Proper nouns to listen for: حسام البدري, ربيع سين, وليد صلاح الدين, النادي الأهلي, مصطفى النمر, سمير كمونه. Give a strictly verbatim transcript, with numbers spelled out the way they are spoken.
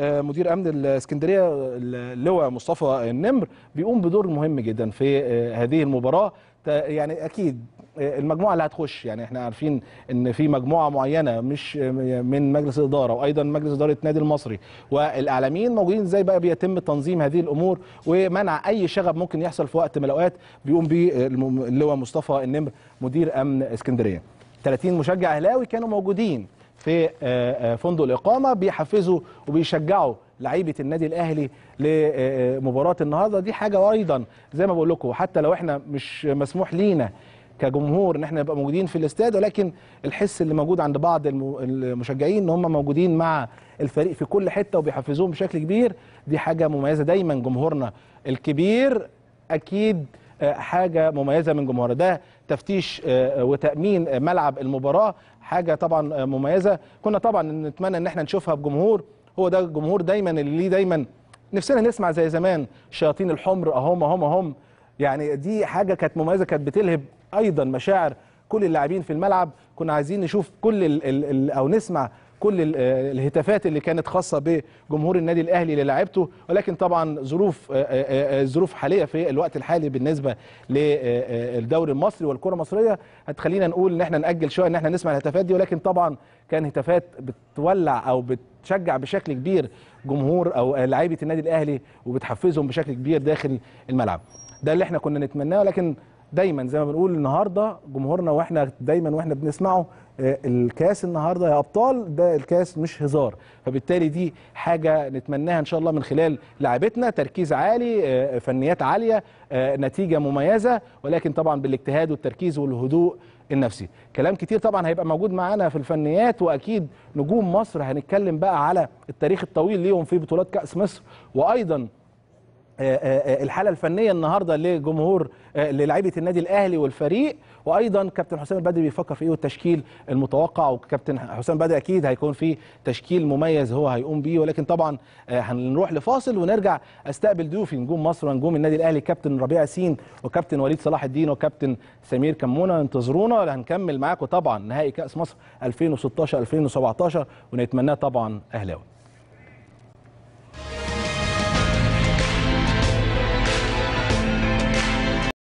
مدير امن الاسكندريه اللواء مصطفى النمر بيقوم بدور مهم جدا في هذه المباراه. يعني اكيد المجموعه اللي هتخش، يعني احنا عارفين ان في مجموعه معينه مش من مجلس الاداره وايضا مجلس اداره النادي المصري والاعلاميين موجودين، ازاي بقى بيتم تنظيم هذه الامور ومنع اي شغب ممكن يحصل في وقت من الاوقات بيقوم بيه اللواء مصطفى النمر مدير امن اسكندريه. ثلاثين مشجع اهلاوي كانوا موجودين في فندق الاقامه بيحفزوا وبيشجعوا لعيبه النادي الاهلي لمباراه النهارده. دي حاجه ايضا زي ما بقول لكم، حتى لو احنا مش مسموح لينا كجمهور ان احنا نبقى موجودين في الاستاد، ولكن الحس اللي موجود عند بعض المشجعين ان هم موجودين مع الفريق في كل حته وبيحفزوهم بشكل كبير، دي حاجه مميزه. دايما جمهورنا الكبير اكيد حاجه مميزه من جمهورنا. ده تفتيش وتامين ملعب المباراه حاجه طبعا مميزه، كنا طبعا نتمنى ان احنا نشوفها بجمهور. هو ده الجمهور دايما اللي ليه دايما نفسنا نسمع زي زمان شياطين الحمر اهم اهم اهم، يعني دي حاجه كانت مميزه، كانت بتلهب ايضا مشاعر كل اللاعبين في الملعب. كنا عايزين نشوف كل ال ال او نسمع كل الهتافات اللي كانت خاصه بجمهور النادي الاهلي للاعيبته، ولكن طبعا ظروف الظروف حاليه في الوقت الحالي بالنسبه للدوري المصري والكره المصريه هتخلينا نقول ان احنا ناجل شويه ان احنا نسمع الهتافات دي، ولكن طبعا كان هتافات بتولع او بتشجع بشكل كبير جمهور او لعيبه النادي الاهلي وبتحفزهم بشكل كبير داخل الملعب. ده اللي احنا كنا نتمناه، ولكن دايما زي ما بنقول النهارده جمهورنا واحنا دايما واحنا بنسمعه الكاس النهارده يا ابطال، ده الكاس مش هزار، فبالتالي دي حاجه نتمناها ان شاء الله من خلال لاعبتنا، تركيز عالي، فنيات عاليه، نتيجه مميزه، ولكن طبعا بالاجتهاد والتركيز والهدوء النفسي. كلام كتير طبعا هيبقى موجود معانا في الفنيات، واكيد نجوم مصر هنتكلم بقى على التاريخ الطويل ليهم في بطولات كاس مصر، وايضا الحاله الفنيه النهارده لجمهور للاعيبه النادي الاهلي والفريق، وايضا كابتن حسام البدري بيفكر في ايه والتشكيل المتوقع. وكابتن حسام البدري اكيد هيكون في تشكيل مميز هو هيقوم بيه، ولكن طبعا هنروح لفاصل ونرجع استقبل ضيوفي نجوم مصر ونجوم النادي الاهلي كابتن ربيع سين وكابتن وليد صلاح الدين وكابتن سمير كمونه. انتظرونا هنكمل معاكم طبعا نهائي كاس مصر ألفين وستاشر ألفين وسبعتاشر ونتمناه طبعا اهلاوي.